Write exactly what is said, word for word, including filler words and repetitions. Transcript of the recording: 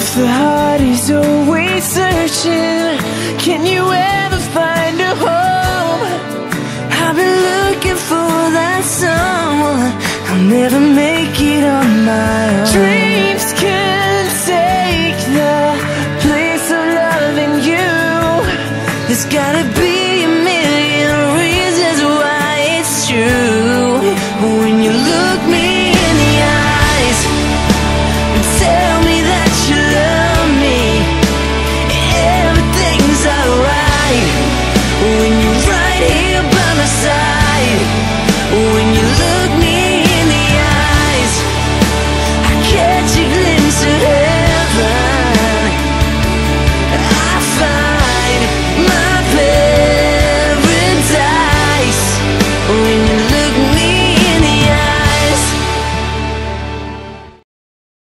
If the heart is always searching, can you ever find a home? I've been looking for that someone. I'll never make it on my own.